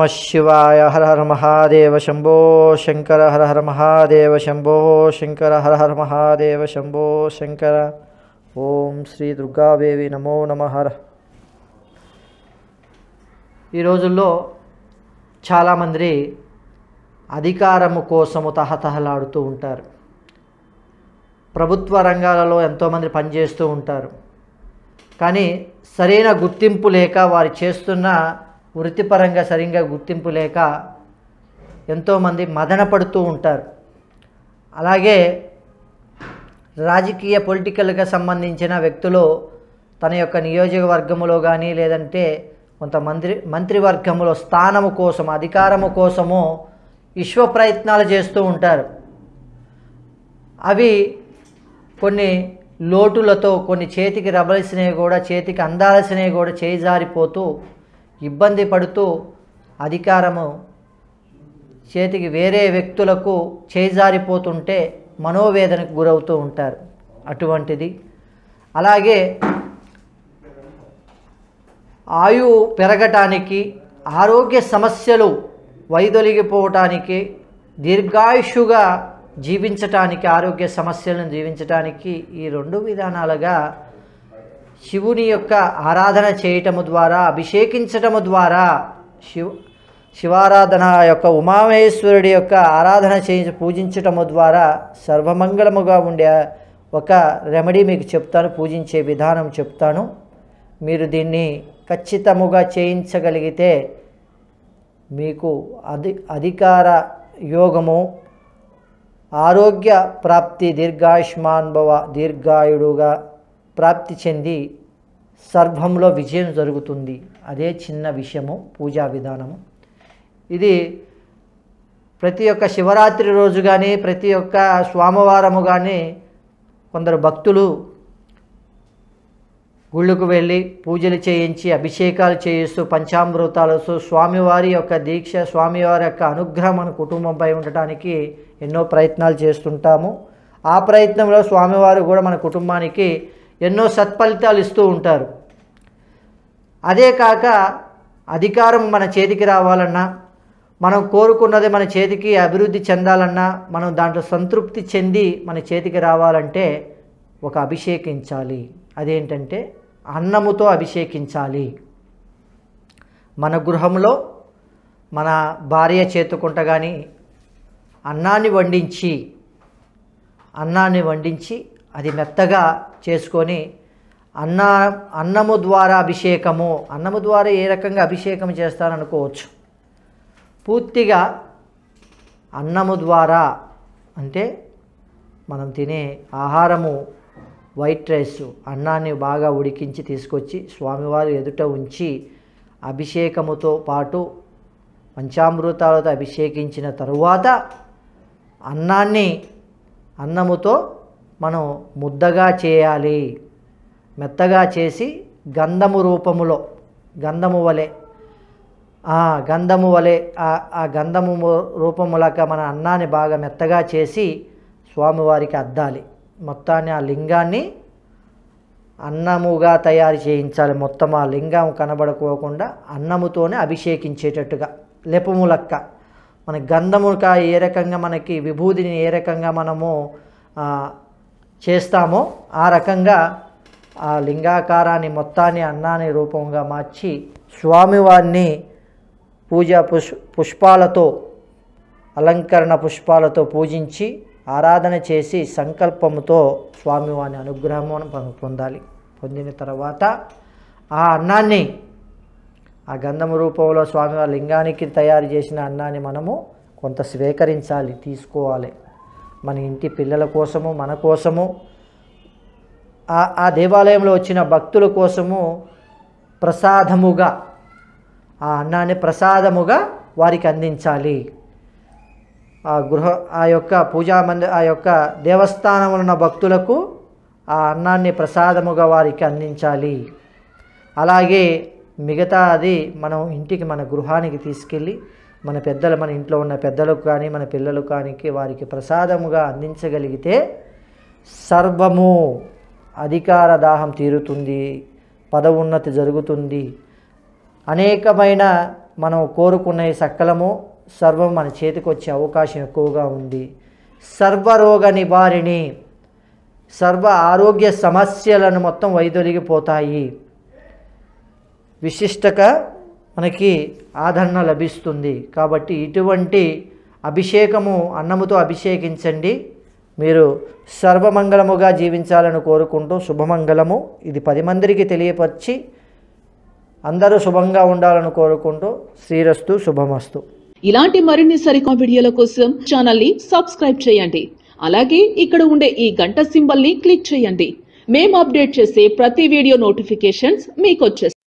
नमः शिवाय। हर हर महादेव शंभो शंकर, हर हर महादेव शंभो शंकर, हर हर महादेव शंभो शंकर। ओम श्री दुर्गा देवी नमो नमः। ఈ రోజుల్లో చాలా మంది అధికారము కోసం తహతహలాడుతూ ఉంటారు. ప్రభుత్వ రంగాలలో ఎంతో మంది పని చేస్తూ ఉంటారు. కానీ సరైన గుర్తింపు లేక, వారు చేస్తున్న వృత్తిపరంగా సరిగ్గా గుర్తింపు లేక ఎంతో మంది మదనపడుతూ ఉంటారు. అలాగే రాజకీయ పొలిటికల్గా సంబంధించిన వ్యక్తులు తన యొక్క నియోజకవర్గములో గాని, లేదంటే కొంతమంది మంత్రివర్గములో స్థానము కోసం, అధికారము కోసము విశ్వ ప్రయత్నాలు చేస్తూ ఉంటారు. అవి కొన్ని లోటులతో, కొన్ని చేతికి రబలసినవి కూడా, చేతికి అందాల్సినవి కూడా చేజారిపోతూ ఇబ్బంది పడుతూ, అధికారము చేతికి వేరే వ్యక్తులకు చేజారిపోతుంటే మనోవేదనకు గురవుతూ ఉంటారు. అటువంటిది అలాగే ఆయువు పెరగటానికి, ఆరోగ్య సమస్యలు వైదొలిగిపోవటానికి, దీర్ఘాయుషుగా జీవించటానికి, ఆరోగ్య సమస్యలను జీవించటానికి ఈ రెండు విధానాలుగా శివుని యొక్క ఆరాధన చేయటము ద్వారా, అభిషేకించటము ద్వారా, శివారాధన యొక్క ఉమామహేశ్వరుడి యొక్క ఆరాధన చేయించి పూజించటము ద్వారా సర్వమంగళముగా ఉండే ఒక రెమెడీ మీకు చెప్తాను, పూజించే విధానం చెప్తాను. మీరు దీన్ని ఖచ్చితముగా చేయించగలిగితే మీకు అధికార యోగము, ఆరోగ్య ప్రాప్తి, దీర్ఘాయుష్మాన్భవ దీర్ఘాయుడుగా ప్రాప్తి చెంది సర్వంలో విజయం జరుగుతుంది. అదే చిన్న విషయము, పూజా విధానము. ఇది ప్రతి ఒక్క శివరాత్రి రోజు కానీ, ప్రతి ఒక్క సోమవారము కానీ కొందరు భక్తులు గుళ్ళకు వెళ్ళి పూజలు చేయించి, అభిషేకాలు చేయిస్తూ, పంచామృతాలతో స్వామివారి యొక్క దీక్ష, స్వామివారి యొక్క అనుగ్రహం మన కుటుంబంపై ఉండటానికి ఎన్నో ప్రయత్నాలు చేస్తుంటాము. ఆ ప్రయత్నంలో స్వామివారు కూడా మన కుటుంబానికి ఎన్నో సత్ఫలితాలు ఇస్తూ ఉంటారు. అదే కాక అధికారం మన చేతికి రావాలన్నా, మనం కోరుకున్నది మన చేతికి అభివృద్ధి చెందాలన్నా, మనం దాంట్లో సంతృప్తి చెంది మన చేతికి రావాలంటే ఒక అభిషేకించాలి. అదేంటంటే అన్నముతో అభిషేకించాలి. మన గృహంలో మన భార్య చేతుకుంట కానీ అన్నాన్ని వండించి అది మెత్తగా చేసుకొని అన్నము ద్వారా అభిషేకము. అన్నము ద్వారా ఏ రకంగా అభిషేకం చేస్తారనుకోవచ్చు. పూర్తిగా అన్నము ద్వారా అంటే మనం తినే ఆహారము, వైట్ రైస్, అన్నాన్ని బాగా ఉడికించి తీసుకొచ్చి స్వామివారి ఎదుట ఉంచి అభిషేకముతో పాటు పంచామృతాలతో అభిషేకించిన తరువాత అన్నముతో మనం ముద్దగా చేయాలి. మెత్తగా చేసి గంధము రూపములో, గంధము వలె ఆ గంధము రూపములక మన అన్నాన్ని బాగా మెత్తగా చేసి స్వామివారికి అద్దాలి. మొత్తాన్ని ఆ లింగాన్ని అన్నముగా తయారు చేయించాలి. మొత్తం ఆ లింగం కనబడకోకుండా అన్నముతోనే అభిషేకించేటట్టుగా లెపము లక్క మన గంధముక ఏ రకంగా మనకి విభూతిని ఏ రకంగా మనము చేస్తామో ఆ రకంగా ఆ లింగాకారాన్ని మొత్తాన్ని అన్నాన్ని రూపంగా మార్చి స్వామివారిని పూజా పుష్పాలతో, అలంకరణ పుష్పాలతో పూజించి ఆరాధన చేసి సంకల్పముతో స్వామివారిని అనుగ్రహం పొందిన తర్వాత ఆ అన్నాన్ని, ఆ గంధము రూపంలో స్వామివారి లింగానికి తయారు చేసిన అన్నాన్ని మనము కొంత స్వీకరించాలి, తీసుకోవాలి. మన ఇంటి పిల్లల కోసము, మన కోసము, ఆ దేవాలయంలో వచ్చిన భక్తుల కోసము ప్రసాదముగా ఆ అన్నాన్ని ప్రసాదముగా వారికి అందించాలి. ఆ యొక్క దేవస్థానంలో ఉన్న భక్తులకు ఆ అన్నాన్ని ప్రసాదముగా వారికి అందించాలి. అలాగే మిగతా అది మనం ఇంటికి, మన గృహానికి తీసుకెళ్ళి మన ఇంట్లో ఉన్న పెద్దలకు కానీ, మన పిల్లలకు కానీ వారికి ప్రసాదముగా అందించగలిగితే సర్వము అధికార దాహం తీరుతుంది, పదవున్నతి జరుగుతుంది, అనేకమైన మనం కోరుకునే సకలము సర్వం మన చేతికి వచ్చే అవకాశం ఎక్కువగా ఉంది. సర్వరోగ నివారిణి, సర్వ ఆరోగ్య సమస్యలను మొత్తం వైదొలిగిపోతాయి. విశిష్టక మనకి ఆదరణ లభిస్తుంది. కాబట్టి ఇటువంటి అభిషేకము అన్నముతో అభిషేకించండి. మీరు సర్వమంగళముగా జీవించాలని కోరుకుంటూ శుభమంగళము ఇది 10 మందికి తెలియపరిచి అందరూ శుభంగా ఉండాలని కోరుకుంటూ శ్రీరస్తు శుభమస్తు. ఇలాంటి మరిన్ని సరికొత్త వీడియోల కోసం ఛానల్ ని సబ్స్క్రైబ్ చేయండి. అలాగే ఇక్కడ ఉండే ఈ గంట సింబల్ ని క్లిక్ చేయండి. మేము అప్డేట్ చేసే ప్రతి వీడియో నోటిఫికేషన్స్ మీకు వచ్చేస్తాయి.